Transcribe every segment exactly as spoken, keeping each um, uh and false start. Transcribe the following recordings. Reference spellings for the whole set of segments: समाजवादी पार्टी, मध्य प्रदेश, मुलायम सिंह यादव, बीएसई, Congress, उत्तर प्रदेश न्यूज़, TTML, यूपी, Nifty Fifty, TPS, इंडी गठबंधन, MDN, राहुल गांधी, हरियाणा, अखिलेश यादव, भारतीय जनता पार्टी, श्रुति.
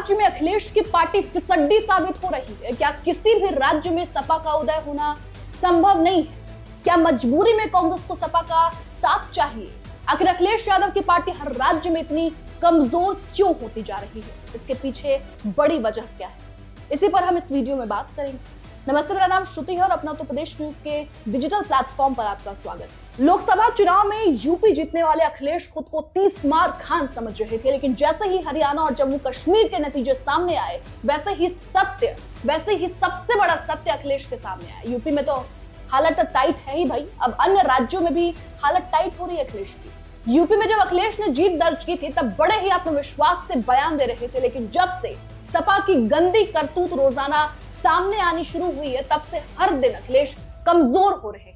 राज्य में अखिलेश की पार्टी फिसड्डी साबित हो रही है? क्या किसी भी राज्य में सपा का उदय होना संभव नहीं है? क्या मजबूरी में कांग्रेस को सपा का साथ चाहिए? आखिर अखिलेश यादव की पार्टी हर राज्य में इतनी कमजोर क्यों होती जा रही है? इसके पीछे बड़ी वजह क्या है, इसी पर हम इस वीडियो में बात करेंगे। नमस्ते, मेरा नाम श्रुति है और अपना उत्तर प्रदेश न्यूज़ के डिजिटल प्लेटफॉर्म पर आपका स्वागत। लोकसभा चुनाव में यूपी जीतने वाले अखिलेश खुद को तीस मार खान समझ रहे थे, लेकिन जैसे ही हरियाणा और जम्मू कश्मीर के नतीजे सामने आए वैसे ही सत्य वैसे ही सबसे बड़ा सत्य अखिलेश के सामने आया। यूपी में तो हालत टाइट है ही भाई, अब अन्य राज्यों में भी हालत टाइट हो रही है अखिलेश की। यूपी में जब अखिलेश ने जीत दर्ज की थी तब बड़े ही आत्मविश्वास से बयान दे रहे थे, लेकिन जब से सपा की गंदी करतूत रोजाना सामने आनी शुरू हुई है तब से हर दिन अखिलेश कमजोर हो रहे हैं।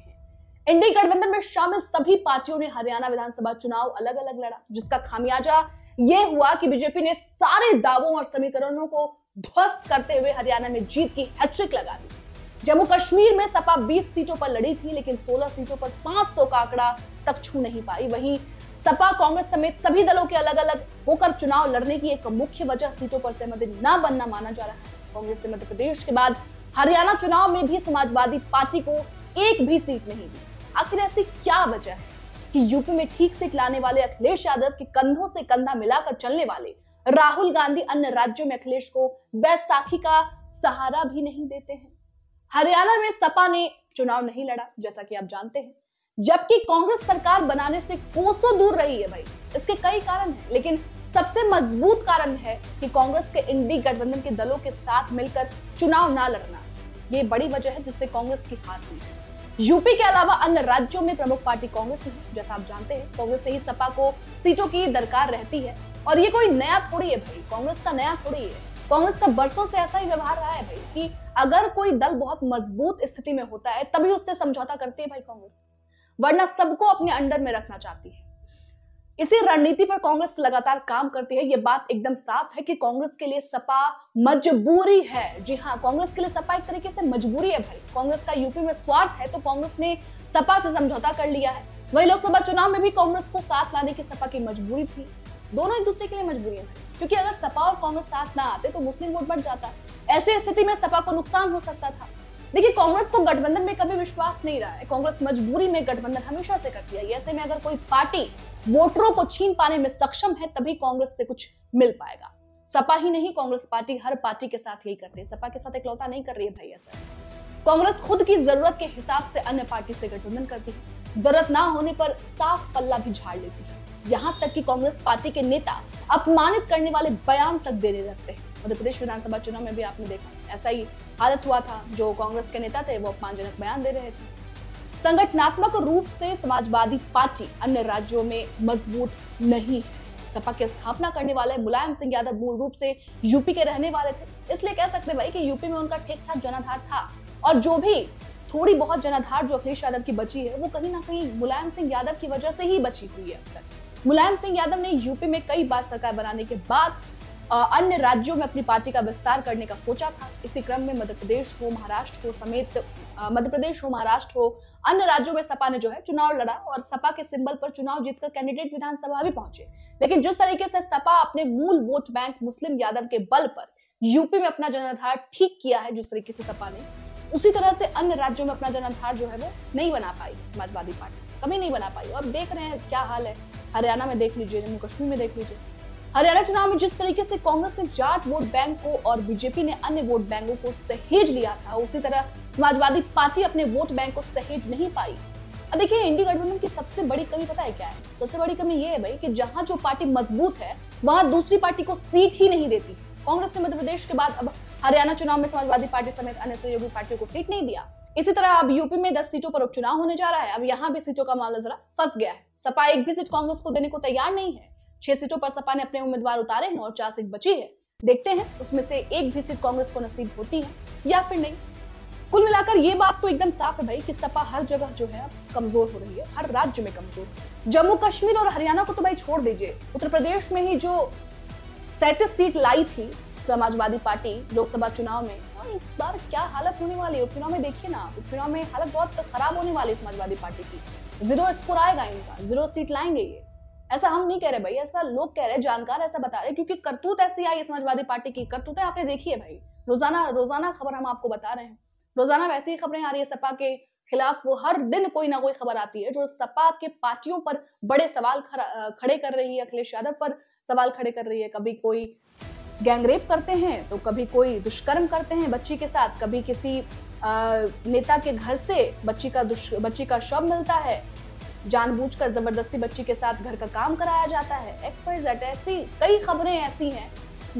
इंडी गठबंधन में शामिल सभी पार्टियों ने हरियाणा विधानसभा चुनाव अलग अलग लड़ा, जिसका खामियाजा यह हुआ कि बीजेपी ने सारे दावों और समीकरणों को ध्वस्त करते हुए हरियाणा में जीत की हैट्रिक लगा दी। जम्मू कश्मीर में सपा बीस सीटों पर लड़ी थी, लेकिन सोलह सीटों पर पाँच सौ का आंकड़ा तक छू नहीं पाई। वहीं सपा कांग्रेस समेत सभी दलों के अलग अलग होकर चुनाव लड़ने की एक मुख्य वजह सीटों पर सहमति न बनना माना जा रहा है। कांग्रेस ने मध्य प्रदेश के बाद हरियाणा चुनाव में भी समाजवादी पार्टी को एक भी सीट नहीं दी। आखिर ऐसी क्या वजह है कि यूपी में ठीक सीट लाने वाले अखिलेश यादव के कंधों से कंधा मिलाकर चलने वाले राहुल गांधी अन्य राज्यों में अखिलेश को बैसाखी का सहारा भी नहीं देते हैं? हरियाणा में सपा ने चुनाव नहीं लड़ा, जैसा कि आप जानते हैं, जबकि कांग्रेस सरकार बनाने से कोसों दूर रही है भाई। इसके कई कारण हैं, लेकिन सबसे मजबूत कारण है कि कांग्रेस के इंडी गठबंधन के दलों के साथ मिलकर चुनाव ना लड़ना। ये बड़ी वजह है जिससे कांग्रेस की हार हुई है। यूपी के अलावा अन्य राज्यों में प्रमुख पार्टी कांग्रेस है, जैसा आप जानते हैं। कांग्रेस से ही सपा को सीटों की दरकार रहती है और ये कोई नया थोड़ी है भाई, कांग्रेस का नया थोड़ी है। कांग्रेस का बरसों से ऐसा ही व्यवहार रहा है भाई कि अगर कोई दल बहुत मजबूत स्थिति में होता है तभी उससे समझौता करती है भाई कांग्रेस, वरना सबको अपने अंडर में रखना चाहती है। इसी रणनीति पर कांग्रेस लगातार काम करती है। ये बात एकदम साफ है कि कांग्रेस के लिए सपा मजबूरी है। जी हाँ, कांग्रेस के लिए सपा एक तरीके से मजबूरी है भाई। कांग्रेस का यूपी में स्वार्थ है तो कांग्रेस ने सपा से समझौता कर लिया है। वही लोकसभा चुनाव में भी कांग्रेस को साथ लाने की सपा की मजबूरी थी। दोनों एक दूसरे के लिए मजबूरी है, क्योंकि अगर सपा और कांग्रेस साथ ना आते तो मुस्लिम वोट बढ़ जाता। ऐसी स्थिति में सपा को नुकसान हो सकता था। देखिए, कांग्रेस को गठबंधन में कभी विश्वास नहीं रहा है। कांग्रेस मजबूरी में गठबंधन हमेशा से करती है। ऐसे में अगर कोई पार्टी वोटरों को छीन पाने में सक्षम है तभी कांग्रेस से कुछ मिल पाएगा। सपा ही नहीं, कांग्रेस पार्टी हर पार्टी के साथ यही करती है। सपा के साथ एकलौता नहीं कर रही है भाई ऐसा। कांग्रेस खुद की जरूरत के हिसाब से अन्य पार्टी से गठबंधन करती है, जरूरत ना होने पर साफ पल्ला भी झाड़ लेती है। यहाँ तक कि कांग्रेस पार्टी के नेता अपमानित करने वाले बयान तक देने लगते हैं। मध्य प्रदेश विधानसभा चुनाव में भी आपने देखा ऐसा ही हालत हुआ था। जो कांग्रेस के नेता थे वो अपमानजनक बयान दे रहे थे। संगठनात्मक रूप से समाजवादी पार्टी अन्य राज्यों में मजबूत नहीं है। सपा की स्थापना करने वाले मुलायम सिंह यादव मूल रूप से यूपी के रहने वाले थे, इसलिए कह सकते भाई कि यूपी में उनका ठीक ठाक जनाधार था और जो भी थोड़ी बहुत जनाधार जो अखिलेश यादव की बची है वो कहीं ना कहीं मुलायम सिंह यादव की वजह से ही बची हुई है। अब तक मुलायम सिंह यादव ने यूपी में कई बार सरकार बनाने के बाद अन्य राज्यों में अपनी पार्टी का विस्तार करने का सोचा था। इसी क्रम में मध्य प्रदेश हो महाराष्ट्र हो समेत मध्य प्रदेश हो महाराष्ट्र हो अन्य राज्यों में सपा ने जो है चुनाव लड़ा और सपा के सिंबल पर चुनाव जीतकर कैंडिडेट विधानसभा भी पहुंचे। लेकिन जिस तरीके से सपा अपने मूल वोट बैंक मुस्लिम यादव के बल पर यूपी में अपना जनाधार ठीक किया है, जिस तरीके से सपा ने, उसी तरह से अन्य राज्यों में अपना जनाधार जो है वो नहीं बना पाई समाजवादी पार्टी, कभी नहीं बना पाई। और देख रहे हैं क्या हाल है। हरियाणा में देख लीजिए, जम्मू कश्मीर में देख लीजिए। हरियाणा चुनाव में जिस तरीके से कांग्रेस ने जाट वोट बैंक को और बीजेपी ने अन्य वोट बैंकों को सहेज लिया था, उसी तरह समाजवादी पार्टी अपने वोट बैंक को सहेज नहीं पाई। अब देखिए, इंडी गठबंधन की सबसे बड़ी कमी पता है क्या है? सबसे बड़ी कमी ये है भाई कि जहाँ जो पार्टी मजबूत है वहाँ दूसरी पार्टी को सीट ही नहीं देती। कांग्रेस ने मध्य प्रदेश के बाद अब हरियाणा चुनाव में समाजवादी पार्टी समेत अन्य सहयोगी पार्टियों को सीट नहीं दिया। इसी तरह अब यूपी में दस सीटों पर उपचुनाव होने जा रहा है। अब यहाँ भी सीटों का मामला जरा फंस गया है। सपा एक भी सीट कांग्रेस को देने को तैयार नहीं है। छह सीटों पर सपा ने अपने उम्मीदवार उतारे हैं और चार सीट बची है। देखते हैं उसमें से एक भी सीट कांग्रेस को नसीब होती है या फिर नहीं। कुल मिलाकर ये बात तो एकदम साफ है भाई कि सपा हर जगह जो है कमजोर हो रही है, हर राज्य में कमजोर। जम्मू कश्मीर और हरियाणा को तो भाई छोड़ दीजिए, उत्तर प्रदेश में ही जो सैंतीस सीट लाई थी समाजवादी पार्टी लोकसभा चुनाव में, और इस बार क्या हालत होने वाली है उपचुनाव में देखिए ना। उपचुनाव में हालत बहुत खराब होने वाली है समाजवादी पार्टी की। जीरो स्कोर आएगा इनका, जीरो सीट लाएंगे ये। ऐसा हम नहीं कह रहे भाई, ऐसा लोग कह रहे, जानकार ऐसा बता रहे, क्योंकि करतूत ऐसी आई समाजवादी पार्टी की, करतूत आपने देखी है भाई, रोजाना रोजाना खबर हम आपको बता रहे हैं, रोजाना वैसी ही खबरें आ रही है। सपा के खिलाफ वो हर दिन कोई ना कोई खबर आती है जो सपा के पार्टियों पर बड़े सवाल खड़े कर रही है, अखिलेश यादव पर सवाल खड़े कर रही है। कभी कोई गैंगरेप करते हैं तो कभी कोई दुष्कर्म करते हैं बच्ची के साथ, कभी किसी आ, नेता के घर से बच्ची का बच्ची का शव मिलता है, जानबूझकर जबरदस्ती बच्ची के साथ घर का काम कराया जाता है, एक्स वाई जेड ऐसी कई खबरें ऐसी हैं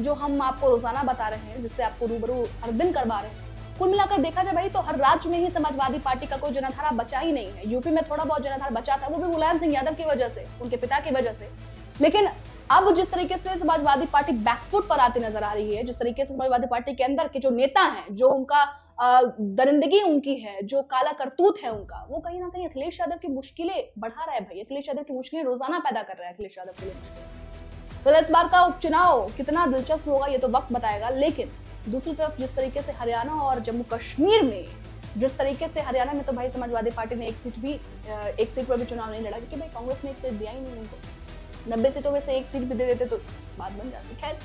जो हम आपको रोजाना बता रहे हैं, जिससे आपको रूबरू हर दिन करवा रहे हैं। कुल मिलाकर देखा जाए भाई तो हर राज्य में ही समाजवादी पार्टी का कोई जनाधारा बचा ही नहीं है। यूपी में थोड़ा बहुत जनाधारा बचा था, वो भी मुलायम सिंह यादव की वजह से, उनके पिता की वजह से। लेकिन अब जिस तरीके से समाजवादी पार्टी बैकफुट पर आती नजर आ रही है, जिस तरीके से समाजवादी पार्टी के अंदर के जो नेता हैं, जो उनका दरिंदगी उनकी है, जो काला करतूत है उनका, वो कहीं ना कहीं अखिलेश यादव की मुश्किलें बढ़ा रहा है भाई। अखिलेश यादव की मुश्किलें रोजाना पैदा कर रहा है अखिलेश यादव के लिए मुश्किल। तो इस बार का उपचुनाव कितना दिलचस्प होगा ये तो वक्त बताएगा। लेकिन दूसरी तरफ जिस तरीके से हरियाणा और जम्मू कश्मीर में, जिस तरीके से हरियाणा में तो भाई समाजवादी पार्टी ने एक सीट भी एक सीट पर भी चुनाव नहीं लड़ा, क्योंकि भाई कांग्रेस ने एक सीट दिया ही नहीं उनको, नब्बे सीटों में से एक सीट भी दे देते तो बात बन जाती। खैर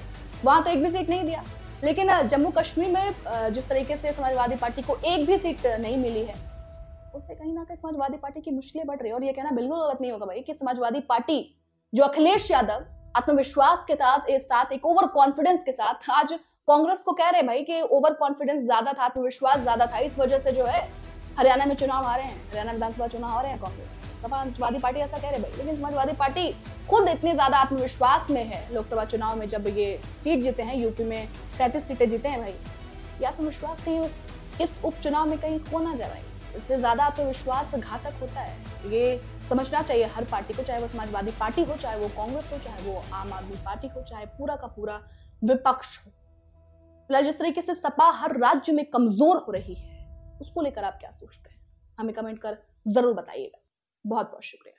वहाँ तो एक भी सीट नहीं दिया। लेकिन जम्मू कश्मीर में जिस तरीके से समाजवादी पार्टी को एक भी सीट नहीं मिली है, उससे कहीं ना कहीं समाजवादी पार्टी की मुश्किलें बढ़ रही है। और ये कहना बिल्कुल गलत नहीं होगा भाई कि समाजवादी पार्टी जो अखिलेश यादव आत्मविश्वास के साथ, एक ओवर कॉन्फिडेंस के साथ, आज कांग्रेस को कह रहे हैं भाई कि ओवर कॉन्फिडेंस ज्यादा था, आत्मविश्वास ज्यादा था, इस वजह से जो है हरियाणा में चुनाव आ रहे हैं, हरियाणा विधानसभा चुनाव आ रहे हैं। कांग्रेस समाजवादी पार्टी ऐसा कह रहे भाई, लेकिन समाजवादी पार्टी खुद इतने ज्यादा आत्मविश्वास में है। लोकसभा चुनाव में जब ये सीट जीते हैं, यूपी में सैंतीस सीटें जीते हैं भाई, ये आत्मविश्वास कहीं उस इस उपचुनाव में कहीं खो ना जाए भाई, इसलिए ज्यादा आत्मविश्वास घातक होता है। ये समझना चाहिए हर पार्टी को, चाहे वो समाजवादी पार्टी हो, चाहे वो कांग्रेस हो, चाहे वो आम आदमी पार्टी हो, चाहे पूरा का पूरा विपक्ष हो। फिलहाल जिस तरीके से सपा हर राज्य में कमजोर हो रही है, उसको लेकर आप क्या सोचते हैं, हमें कमेंट कर जरूर बताइएगा। बहुत बहुत शुक्रिया।